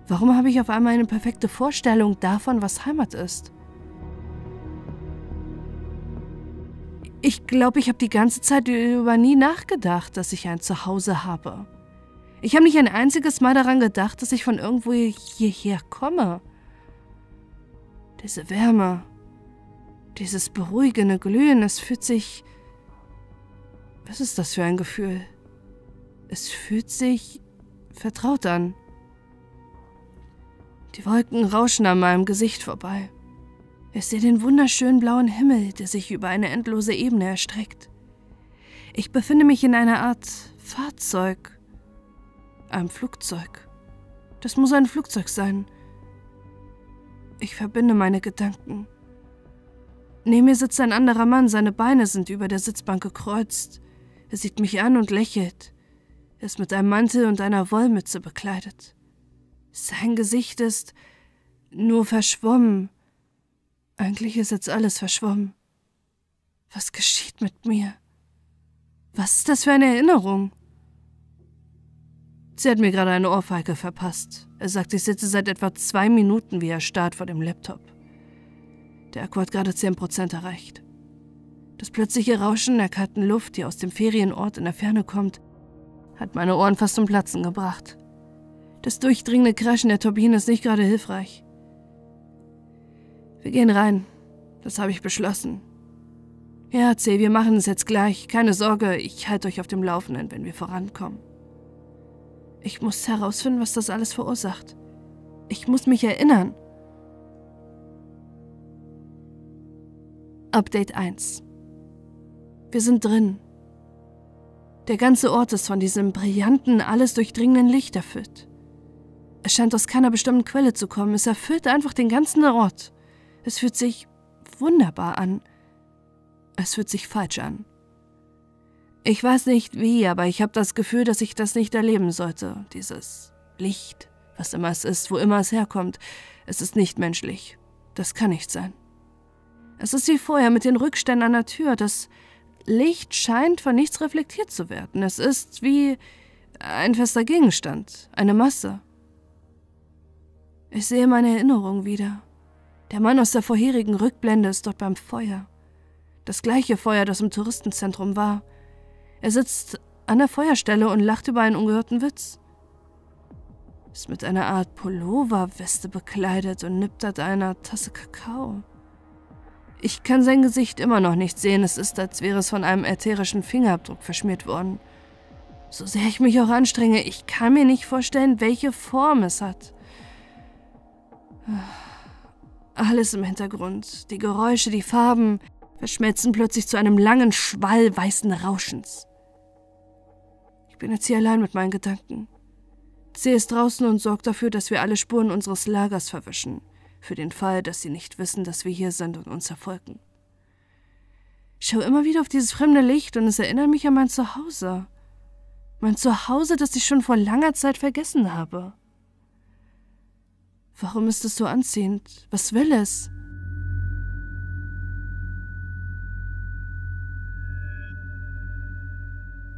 Warum habe ich auf einmal eine perfekte Vorstellung davon, was Heimat ist? Ich glaube, ich habe die ganze Zeit über nie nachgedacht, dass ich ein Zuhause habe. Ich habe nicht ein einziges Mal daran gedacht, dass ich von irgendwo hierher komme. Diese Wärme, dieses beruhigende Glühen, es fühlt sich... Was ist das für ein Gefühl? Es fühlt sich vertraut an. Die Wolken rauschen an meinem Gesicht vorbei. Ich sehe den wunderschönen blauen Himmel, der sich über eine endlose Ebene erstreckt. Ich befinde mich in einer Art Fahrzeug, einem Flugzeug. Das muss ein Flugzeug sein. Ich verbinde meine Gedanken. Neben mir sitzt ein anderer Mann, seine Beine sind über der Sitzbank gekreuzt. Er sieht mich an und lächelt. Er ist mit einem Mantel und einer Wollmütze bekleidet. Sein Gesicht ist nur verschwommen. Eigentlich ist jetzt alles verschwommen. Was geschieht mit mir? Was ist das für eine Erinnerung? Sie hat mir gerade eine Ohrfeige verpasst. Er sagt, ich sitze seit etwa zwei Minuten wie erstarrt vor dem Laptop. Der Akku hat gerade zehn Prozent erreicht. Das plötzliche Rauschen der kalten Luft, die aus dem Ferienort in der Ferne kommt, hat meine Ohren fast zum Platzen gebracht. Das durchdringende Kreischen der Turbine ist nicht gerade hilfreich. Wir gehen rein. Das habe ich beschlossen. Ja, C, wir machen es jetzt gleich. Keine Sorge, ich halte euch auf dem Laufenden, wenn wir vorankommen. Ich muss herausfinden, was das alles verursacht. Ich muss mich erinnern. Update eins. Wir sind drin. Der ganze Ort ist von diesem brillanten, alles durchdringenden Licht erfüllt. Es scheint aus keiner bestimmten Quelle zu kommen. Es erfüllt einfach den ganzen Ort. Es fühlt sich wunderbar an. Es fühlt sich falsch an. Ich weiß nicht wie, aber ich habe das Gefühl, dass ich das nicht erleben sollte. Dieses Licht, was immer es ist, wo immer es herkommt. Es ist nicht menschlich. Das kann nicht sein. Es ist wie vorher mit den Rückständen an der Tür. Das Licht scheint von nichts reflektiert zu werden. Es ist wie ein fester Gegenstand, eine Masse. Ich sehe meine Erinnerung wieder. Der Mann aus der vorherigen Rückblende ist dort beim Feuer. Das gleiche Feuer, das im Touristenzentrum war. Er sitzt an der Feuerstelle und lacht über einen ungehörten Witz. Ist mit einer Art Pulloverweste bekleidet und nippt an einer Tasse Kakao. Ich kann sein Gesicht immer noch nicht sehen. Es ist, als wäre es von einem ätherischen Fingerabdruck verschmiert worden. So sehr ich mich auch anstrenge, ich kann mir nicht vorstellen, welche Form es hat. Alles im Hintergrund, die Geräusche, die Farben, verschmelzen plötzlich zu einem langen Schwall weißen Rauschens. Ich bin jetzt hier allein mit meinen Gedanken. Sie ist draußen und sorgt dafür, dass wir alle Spuren unseres Lagers verwischen, für den Fall, dass sie nicht wissen, dass wir hier sind und uns verfolgen. Ich schaue immer wieder auf dieses fremde Licht und es erinnert mich an mein Zuhause. Mein Zuhause, das ich schon vor langer Zeit vergessen habe. Warum ist es so anziehend? Was will es?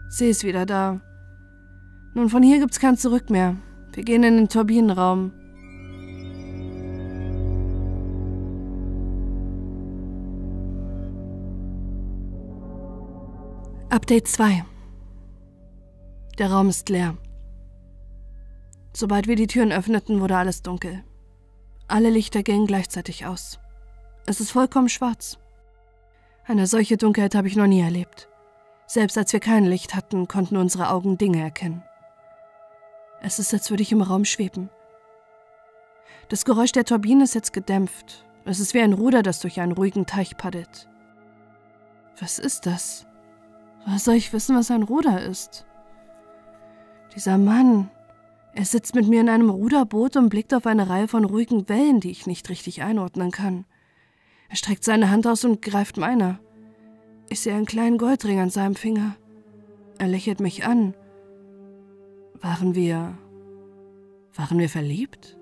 Sie ist wieder da. Nun, von hier gibt's kein Zurück mehr. Wir gehen in den Turbinenraum. Update zwei. Der Raum ist leer. Sobald wir die Türen öffneten, wurde alles dunkel. Alle Lichter gingen gleichzeitig aus. Es ist vollkommen schwarz. Eine solche Dunkelheit habe ich noch nie erlebt. Selbst als wir kein Licht hatten, konnten unsere Augen Dinge erkennen. Es ist, als würde ich im Raum schweben. Das Geräusch der Turbine ist jetzt gedämpft. Es ist wie ein Ruder, das durch einen ruhigen Teich paddelt. Was ist das? Woher soll ich wissen, was ein Ruder ist? Dieser Mann, er sitzt mit mir in einem Ruderboot und blickt auf eine Reihe von ruhigen Wellen, die ich nicht richtig einordnen kann. Er streckt seine Hand aus und greift meiner. Ich sehe einen kleinen Goldring an seinem Finger. Er lächelt mich an. Waren wir... waren wir verliebt?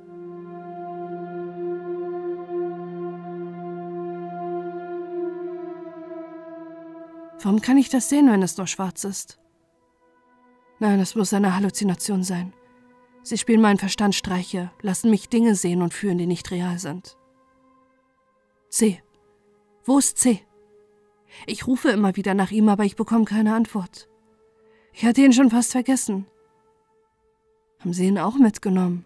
Warum kann ich das sehen, wenn es nur schwarz ist? Nein, es muss eine Halluzination sein. Sie spielen meinen Verstand Streiche, lassen mich Dinge sehen und fühlen, die nicht real sind. C. Wo ist C? Ich rufe immer wieder nach ihm, aber ich bekomme keine Antwort. Ich hatte ihn schon fast vergessen. Haben Sie ihn auch mitgenommen?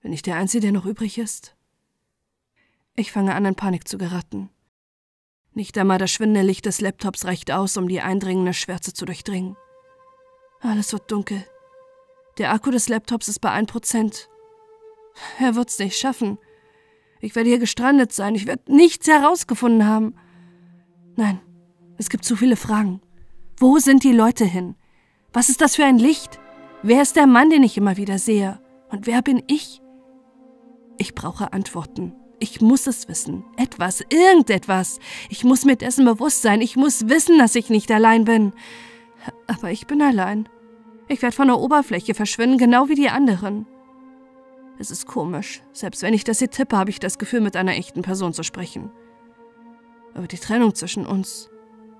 Bin ich der Einzige, der noch übrig ist? Ich fange an, in Panik zu geraten. Nicht einmal das schwindende Licht des Laptops reicht aus, um die eindringende Schwärze zu durchdringen. Alles wird dunkel. Der Akku des Laptops ist bei ein Prozent. Er wird's nicht schaffen. Ich werde hier gestrandet sein. Ich werde nichts herausgefunden haben. Nein, es gibt zu viele Fragen. Wo sind die Leute hin? Was ist das für ein Licht? Wer ist der Mann, den ich immer wieder sehe? Und wer bin ich? Ich brauche Antworten. Ich muss es wissen. Etwas, irgendetwas. Ich muss mir dessen bewusst sein. Ich muss wissen, dass ich nicht allein bin. Aber ich bin allein. Ich werde von der Oberfläche verschwinden, genau wie die anderen. Es ist komisch. Selbst wenn ich das hier tippe, habe ich das Gefühl, mit einer echten Person zu sprechen. Aber die Trennung zwischen uns,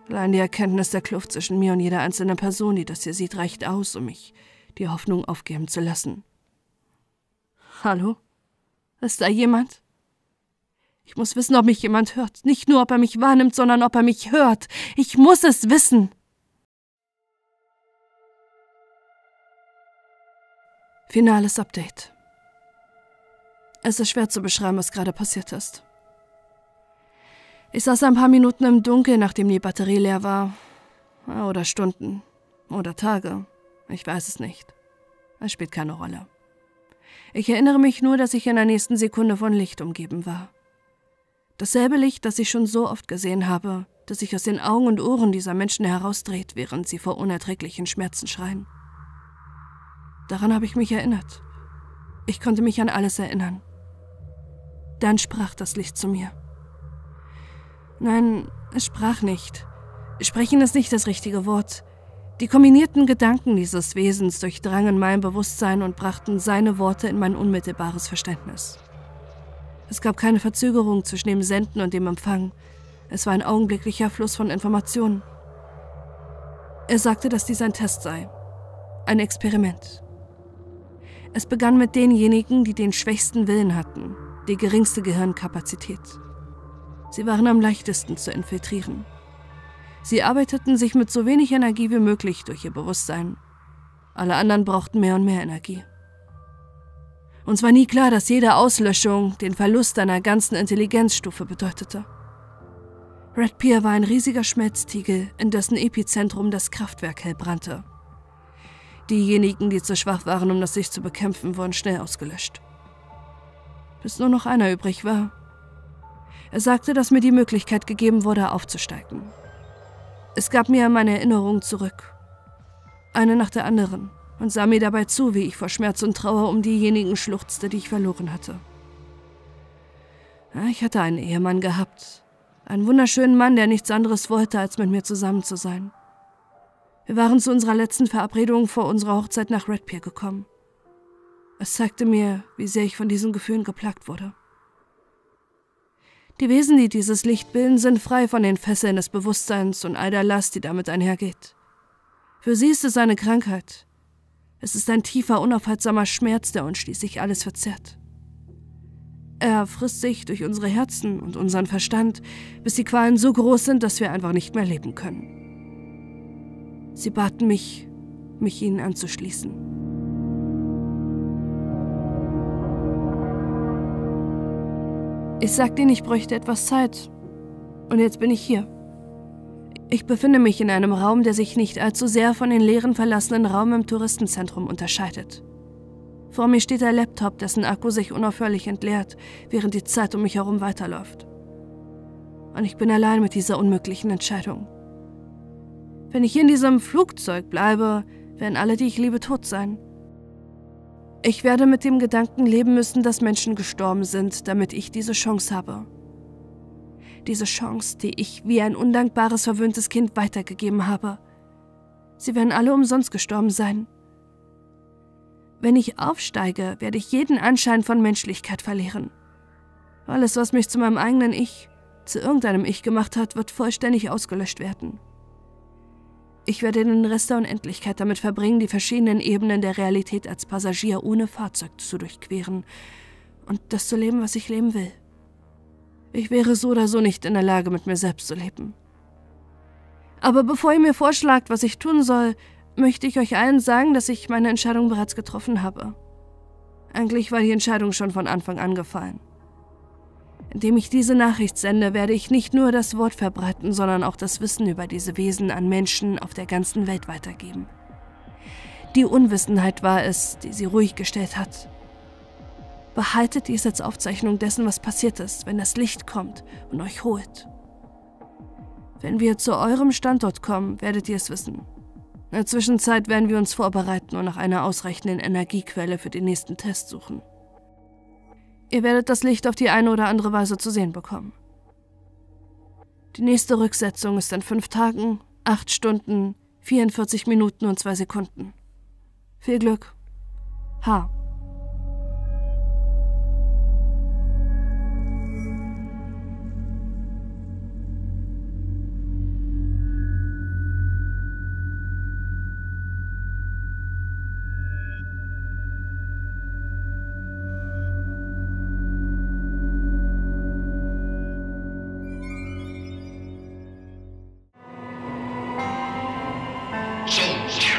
allein die Erkenntnis der Kluft zwischen mir und jeder einzelnen Person, die das hier sieht, reicht aus, um mich die Hoffnung aufgeben zu lassen. Hallo? Ist da jemand? Ich muss wissen, ob mich jemand hört. Nicht nur, ob er mich wahrnimmt, sondern ob er mich hört. Ich muss es wissen! Finales Update. Es ist schwer zu beschreiben, was gerade passiert ist. Ich saß ein paar Minuten im Dunkeln, nachdem die Batterie leer war. Oder Stunden. Oder Tage. Ich weiß es nicht. Es spielt keine Rolle. Ich erinnere mich nur, dass ich in der nächsten Sekunde von Licht umgeben war. Dasselbe Licht, das ich schon so oft gesehen habe, das sich aus den Augen und Ohren dieser Menschen herausdreht, während sie vor unerträglichen Schmerzen schreien. Daran habe ich mich erinnert. Ich konnte mich an alles erinnern. Dann sprach das Licht zu mir. Nein, es sprach nicht. Sprechen ist nicht das richtige Wort. Die kombinierten Gedanken dieses Wesens durchdrangen mein Bewusstsein und brachten seine Worte in mein unmittelbares Verständnis. Es gab keine Verzögerung zwischen dem Senden und dem Empfang. Es war ein augenblicklicher Fluss von Informationen. Er sagte, dass dies ein Test sei. Ein Experiment. Es begann mit denjenigen, die den schwächsten Willen hatten, die geringste Gehirnkapazität. Sie waren am leichtesten zu infiltrieren. Sie arbeiteten sich mit so wenig Energie wie möglich durch ihr Bewusstsein. Alle anderen brauchten mehr und mehr Energie. Uns war nie klar, dass jede Auslöschung den Verlust einer ganzen Intelligenzstufe bedeutete. Red Pier war ein riesiger Schmelztiegel, in dessen Epizentrum das Kraftwerk hell brannte. Diejenigen, die zu schwach waren, um das Licht zu bekämpfen, wurden schnell ausgelöscht. Bis nur noch einer übrig war. Er sagte, dass mir die Möglichkeit gegeben wurde, aufzusteigen. Es gab mir meine Erinnerungen zurück, eine nach der anderen, und sah mir dabei zu, wie ich vor Schmerz und Trauer um diejenigen schluchzte, die ich verloren hatte. Ich hatte einen Ehemann gehabt, einen wunderschönen Mann, der nichts anderes wollte, als mit mir zusammen zu sein. Wir waren zu unserer letzten Verabredung vor unserer Hochzeit nach Redpier gekommen. Es zeigte mir, wie sehr ich von diesen Gefühlen geplagt wurde. Die Wesen, die dieses Licht bilden, sind frei von den Fesseln des Bewusstseins und all der Last, die damit einhergeht. Für sie ist es eine Krankheit. Es ist ein tiefer, unaufhaltsamer Schmerz, der uns schließlich alles verzehrt. Er frisst sich durch unsere Herzen und unseren Verstand, bis die Qualen so groß sind, dass wir einfach nicht mehr leben können. Sie baten mich, mich ihnen anzuschließen. Ich sagte ihnen, ich bräuchte etwas Zeit. Und jetzt bin ich hier. Ich befinde mich in einem Raum, der sich nicht allzu sehr von den leeren, verlassenen Raum im Touristenzentrum unterscheidet. Vor mir steht der Laptop, dessen Akku sich unaufhörlich entleert, während die Zeit um mich herum weiterläuft. Und ich bin allein mit dieser unmöglichen Entscheidung. Wenn ich hier in diesem Flugzeug bleibe, werden alle, die ich liebe, tot sein. Ich werde mit dem Gedanken leben müssen, dass Menschen gestorben sind, damit ich diese Chance habe. Diese Chance, die ich wie ein undankbares, verwöhntes Kind weitergegeben habe. Sie werden alle umsonst gestorben sein. Wenn ich aufsteige, werde ich jeden Anschein von Menschlichkeit verlieren. Alles, was mich zu meinem eigenen Ich, zu irgendeinem Ich gemacht hat, wird vollständig ausgelöscht werden. Ich werde den Rest der Unendlichkeit damit verbringen, die verschiedenen Ebenen der Realität als Passagier ohne Fahrzeug zu durchqueren und das zu leben, was ich leben will. Ich wäre so oder so nicht in der Lage, mit mir selbst zu leben. Aber bevor ihr mir vorschlagt, was ich tun soll, möchte ich euch allen sagen, dass ich meine Entscheidung bereits getroffen habe. Eigentlich war die Entscheidung schon von Anfang an gefallen. Indem ich diese Nachricht sende, werde ich nicht nur das Wort verbreiten, sondern auch das Wissen über diese Wesen an Menschen auf der ganzen Welt weitergeben. Die Unwissenheit war es, die sie ruhig gestellt hat. Behaltet dies als Aufzeichnung dessen, was passiert ist, wenn das Licht kommt und euch holt. Wenn wir zu eurem Standort kommen, werdet ihr es wissen. In der Zwischenzeit werden wir uns vorbereiten und nach einer ausreichenden Energiequelle für den nächsten Test suchen. Ihr werdet das Licht auf die eine oder andere Weise zu sehen bekommen. Die nächste Rücksetzung ist in fünf Tagen, acht Stunden, vierundvierzig Minuten und zwei Sekunden. Viel Glück. H. Change.